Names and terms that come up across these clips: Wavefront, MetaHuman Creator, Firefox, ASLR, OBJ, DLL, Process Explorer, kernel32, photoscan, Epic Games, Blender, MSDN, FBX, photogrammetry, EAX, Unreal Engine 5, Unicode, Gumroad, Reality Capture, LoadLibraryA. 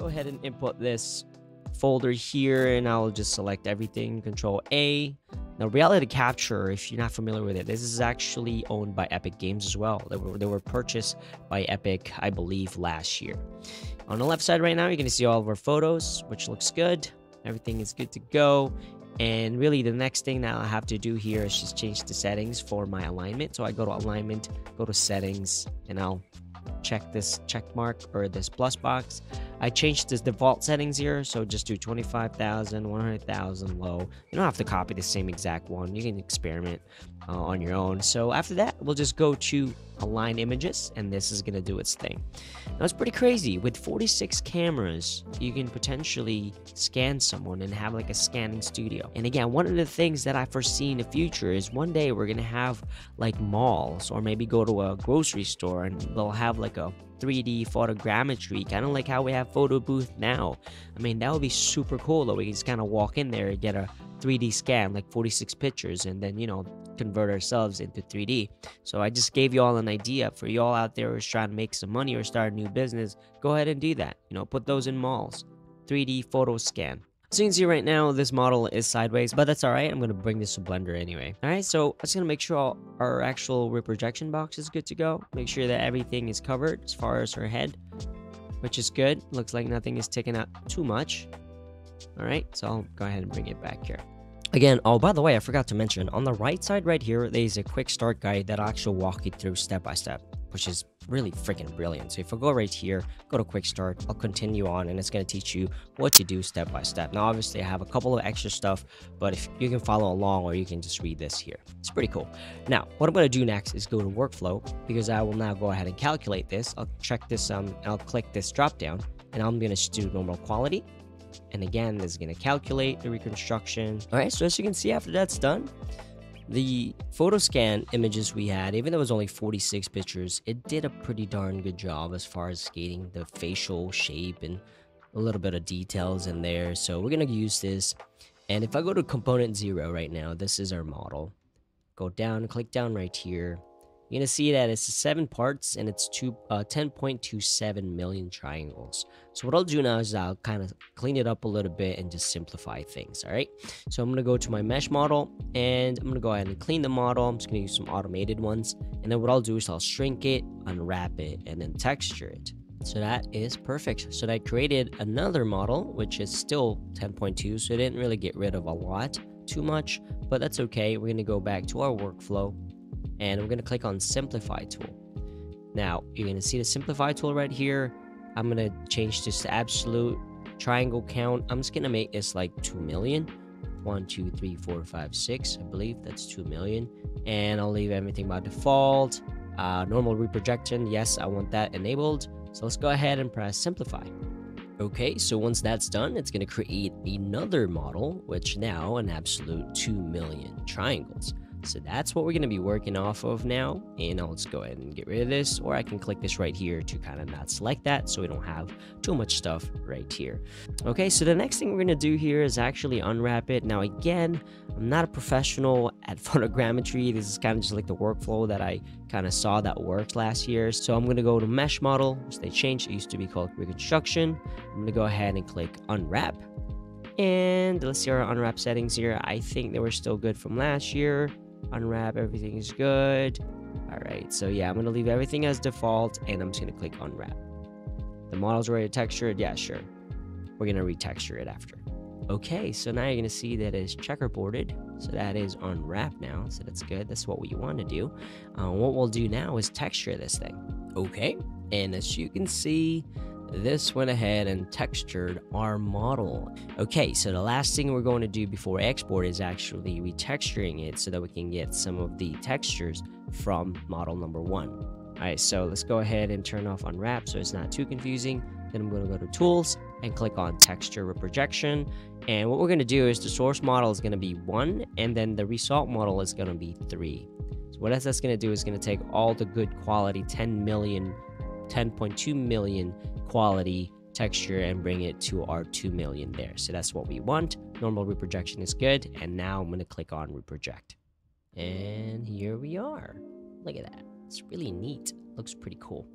go ahead and input this folder here, and I'll just select everything, Control A. Now, Reality Capture, if you're not familiar with it, this is actually owned by Epic Games as well. They were purchased by Epic, I believe, last year. On the left side right now, you're going to see all of our photos, which looks good. Everything is good to go. And really, the next thing that I have to do here is just change the settings for my alignment. So I go to alignment, go to settings, and I'll check this check mark or this plus box. I changed this default settings here, so just do 25,000, 100,000 low. You don't have to copy the same exact one. You can experiment on your own. So after that, we'll just go to align images, and this is gonna do its thing. Now, it's pretty crazy. With 46 cameras, you can potentially scan someone and have like a scanning studio. And again, one of the things that I foresee in the future is one day we're gonna have like malls, or maybe go to a grocery store and they'll have like a 3D photogrammetry, kind of like how we have photo booth now. I mean, that would be super cool that we can just kind of walk in there and get a 3D scan, like 46 pictures, and then, you know, convert ourselves into 3D. So I just gave you all an idea for you all out there who's trying to make some money or start a new business. Go ahead and do that. You know, put those in malls. 3D photo scan. So you can see right now, this model is sideways, but that's all right. I'm going to bring this to Blender anyway. All right, so I'm just going to make sure our actual reprojection box is good to go. Make sure that everything is covered as far as her head, which is good. Looks like nothing is taken out too much. All right, so I'll go ahead and bring it back here. Again, oh, by the way, I forgot to mention, on the right side right here, there's a quick start guide that'll actually walk you through step by step, which is really freaking brilliant. So if I go right here, go to quick start, I'll continue on, and it's going to teach you what to do step by step. Now, obviously I have a couple of extra stuff, but if you can follow along, or you can just read this here, it's pretty cool. Now, what I'm going to do next is go to workflow, because I will now go ahead and calculate this. I'll check this, I'll click this drop down, and I'm going to do normal quality. And again, this is going to calculate the reconstruction. All right, so as you can see, after that's done, the photo scan images we had, even though it was only 46 pictures, it did a pretty darn good job as far as getting the facial shape and a little bit of details in there. So we're going to use this. And if I go to component 0 right now, this is our model. Go down, click down right here. You're going to see that it's 7 parts, and it's 10.27 million triangles. So what I'll do now is I'll kind of clean it up a little bit and just simplify things, all right? So I'm going to go to my mesh model, and I'm going to go ahead and clean the model. I'm just going to use some automated ones. And then what I'll do is I'll shrink it, unwrap it, and then texture it. So that is perfect. So I created another model, which is still 10.2, so I didn't really get rid of a lot too much, but that's okay. We're going to go back to our workflow. And we're going to click on Simplify Tool. Now, you're going to see the Simplify Tool right here. I'm going to change this to absolute triangle count. I'm just going to make this like 2 million. 1, 2, 3, 4, 5, 6. I believe that's 2 million. And I'll leave everything by default. Normal reprojection. Yes, I want that enabled. So let's go ahead and press Simplify. Okay, so once that's done, it's going to create another model, which now an absolute 2 million triangles. So that's what we're going to be working off of now, and I'll just go ahead and get rid of this, or I can click this right here to kind of not select that so we don't have too much stuff right here. Okay, so the next thing we're going to do here is actually unwrap it. Now again, I'm not a professional at photogrammetry. This is kind of just like the workflow that I kind of saw that worked last year. So I'm going to go to mesh model, which they changed. It used to be called reconstruction. I'm going to go ahead and click unwrap. And let's see our unwrap settings here. I think they were still good from last year. Unwrap, everything is good. All right, so yeah, I'm gonna leave everything as default, and I'm just gonna click unwrap. The model's already textured, yeah, sure. We're gonna retexture it after. Okay, so now you're gonna see that it's checkerboarded, so that is unwrapped now, so that's good. That's what we want to do. What we'll do now is texture this thing. Okay, and as you can see, this went ahead and textured our model. Okay, so the last thing we're going to do before export is actually retexturing it so that we can get some of the textures from model number 1. All right, so let's go ahead and turn off unwrap so it's not too confusing. Then I'm going to go to tools and click on texture reprojection. And what we're going to do is the source model is going to be 1, and then the result model is going to be 3. So what that's going to do is going to take all the good quality 10.2 million quality texture and bring it to our 2 million there. So that's what we want. Normal reprojection is good. And now I'm going to click on reproject. And here we are. Look at that. It's really neat. Looks pretty cool.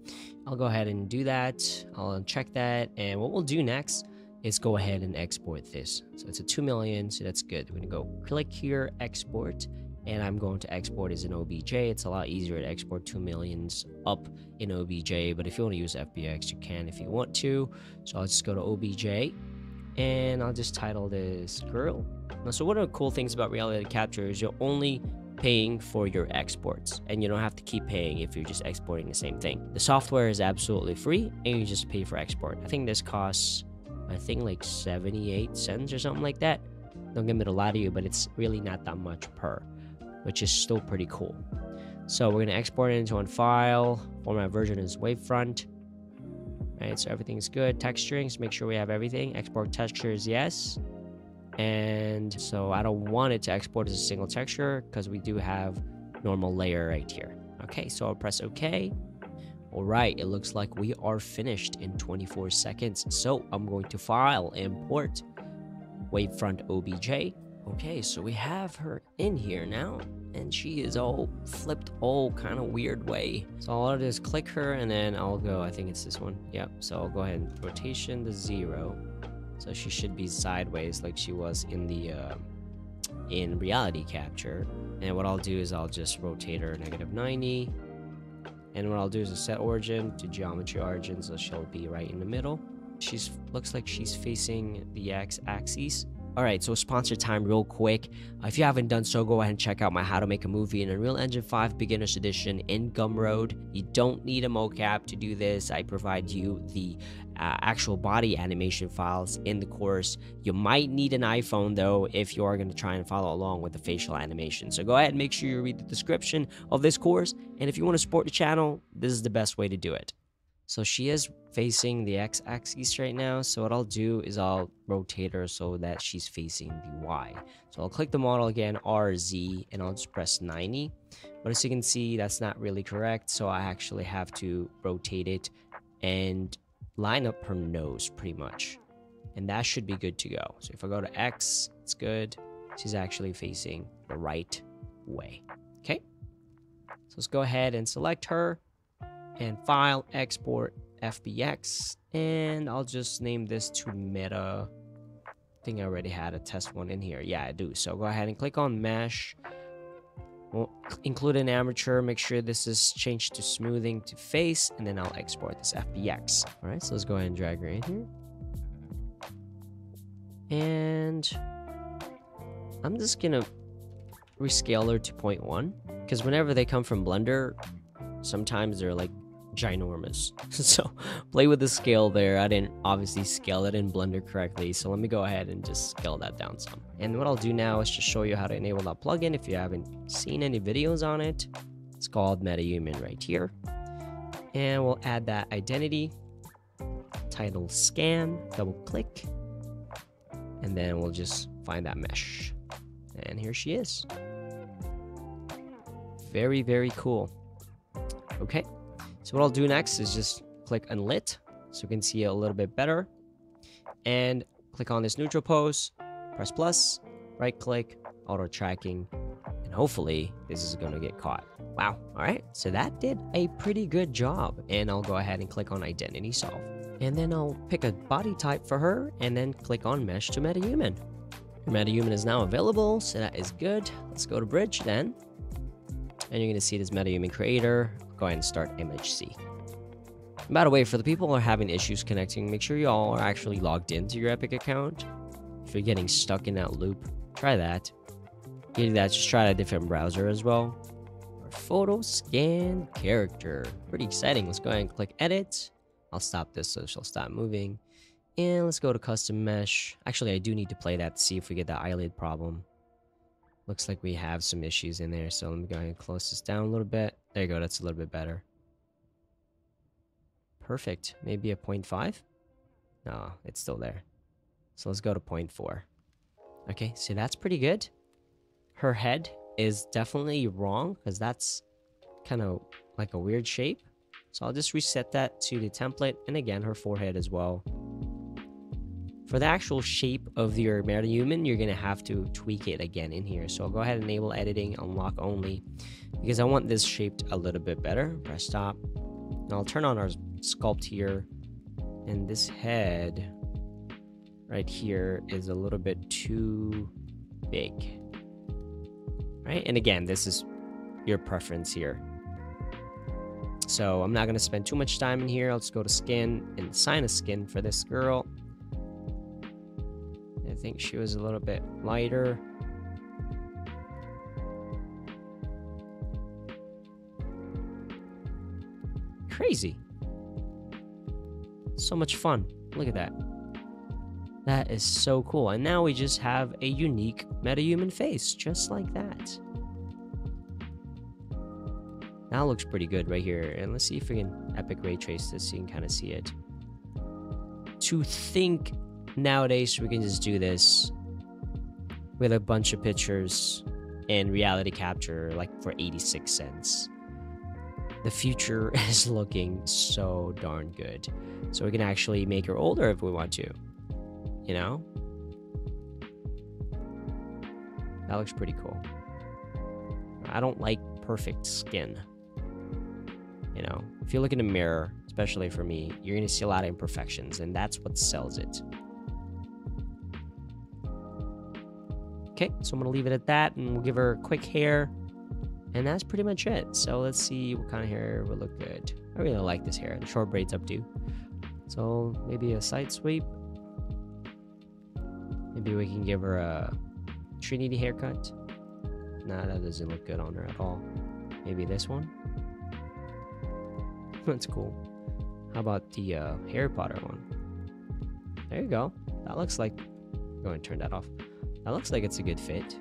I'll go ahead and do that. I'll check that. And what we'll do next is go ahead and export this. So it's a 2 million, so that's good. We're going to go click here, export. And I'm going to export as an OBJ. It's a lot easier to export 2 millions up in OBJ, but if you want to use FBX, you can if you want to. So I'll just go to OBJ, and I'll just title this Girl. Now, so one of the cool things about Reality Capture is you're only paying for your exports, and you don't have to keep paying if you're just exporting the same thing. The software is absolutely free, and you just pay for export. I think this costs, I think, like 78 cents or something like that. Don't get me to lie to you, but it's really not that much per, which is still pretty cool. So we're gonna export it into one file. Format version is Wavefront. Right, so everything's good. Texturing, so make sure we have everything. Export textures, yes. And so I don't want it to export as a single texture because we do have normal layer right here. Okay, so I'll press OK. All right, it looks like we are finished in 24 seconds. So I'm going to file import Wavefront OBJ. Okay, so we have her in here now, and she is all flipped all kind of weird way. So all I'll do is click her, and then I'll go, I think it's this one. Yep, so I'll go ahead and rotation to 0. So she should be sideways like she was in the in Reality Capture. And what I'll do is I'll just rotate her negative 90. And what I'll do is a set origin to geometry origin, so she'll be right in the middle. She's looks like she's facing the x-axis. Alright, so sponsor time real quick. If you haven't done so, go ahead and check out my How to Make a Movie in Unreal Engine 5 Beginner's Edition in Gumroad. You don't need a mocap to do this. I provide you the actual body animation files in the course. You might need an iPhone, though, if you are going to try and follow along with the facial animation. So go ahead and make sure you read the description of this course. And if you want to support the channel, this is the best way to do it. So she is facing the x-axis right now, so what I'll do is I'll rotate her so that she's facing the y. So I'll click the model again, RZ, and I'll just press 90. But as you can see, that's not really correct, so I actually have to rotate it and line up her nose pretty much. And that should be good to go. So if I go to X, it's good. She's actually facing the right way. Okay, so let's go ahead and select her. And file, export, FBX, and I'll just name this to Meta. I think I already had a test one in here. Yeah, I do. So go ahead and click on mesh. We'll include an amateur. Make sure this is changed to smoothing to face, and then I'll export this FBX. All right, so let's go ahead and drag her in here. And I'm just gonna rescale her to 0.1 because whenever they come from Blender, sometimes they're like ginormous. So play with the scale there. I didn't obviously scale it in Blender correctly, so let me go ahead and just scale that down some. And what I'll do now is just show you how to enable that plugin if you haven't seen any videos on it. It's called MetaHuman right here, and we'll add that identity title scan, double click, and then we'll just find that mesh, and here she is. Very cool. Okay, so what I'll do next is just click unlit so you can see it a little bit better, and click on this neutral pose, press plus, right click, auto tracking, and hopefully this is going to get caught. Wow. All right, so that did a pretty good job, and I'll go ahead and click on identity solve, and then I'll pick a body type for her, and then click on mesh to MetaHuman. MetaHuman is now available, so that is good. Let's go to bridge then, and you're going to see this MetaHuman Creator. Go ahead and start MHC. And by the way, for the people who are having issues connecting, make sure you all are actually logged into your Epic account. If you're getting stuck in that loop, try that. Either that, just try a different browser as well. Or photo scan character. Pretty exciting. Let's go ahead and click edit. I'll stop this so she'll stop moving. And let's go to custom mesh. Actually, I do need to play that to see if we get the eyelid problem. Looks like we have some issues in there, so let me go ahead and close this down a little bit. There you go, that's a little bit better. Perfect. Maybe a 0.5? No, it's still there. So let's go to 0.4. Okay, so that's pretty good. Her head is definitely wrong because that's kind of like a weird shape. So I'll just reset that to the template, and again, her forehead as well. For the actual shape of your MetaHuman, you're going to have to tweak it again in here. So I'll go ahead and enable editing, unlock only, because I want this shaped a little bit better. Press stop. Now I'll turn on our sculpt here. And this head right here is a little bit too big. Right? And again, this is your preference here. So I'm not going to spend too much time in here. Let's go to skin and assign a skin for this girl. I think she was a little bit lighter. Crazy. So much fun. Look at that. That is so cool. And now we just have a unique MetaHuman face, just like that. That looks pretty good right here. And let's see if we can epic ray trace this so you can kind of see it. To think nowadays we can just do this with a bunch of pictures in Reality Capture, like for 86 cents. The future is looking so darn good. So we can actually make her older if we want to, you know? That looks pretty cool. I don't like perfect skin. You know, if you look in the mirror, especially for me, you're gonna see a lot of imperfections, and that's what sells it. Okay, so I'm gonna leave it at that, and we'll give her quick hair. And that's pretty much it. So let's see what kind of hair would look good. I really like this hair. The short braids up too. So maybe a side sweep. Maybe we can give her a Trinity haircut. Nah, that doesn't look good on her at all. Maybe this one. That's cool. How about the Harry Potter one? There you go. That looks like... I'm going to turn that off. That looks like it's a good fit.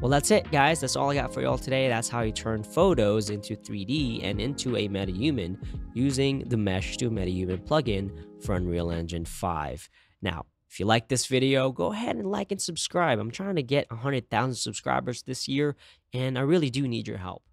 Well, that's it, guys. That's all I got for y'all today. That's how you turn photos into 3D and into a MetaHuman using the Mesh to MetaHuman plugin for Unreal Engine 5. Now, if you like this video, go ahead and like and subscribe. I'm trying to get 100,000 subscribers this year, and I really do need your help.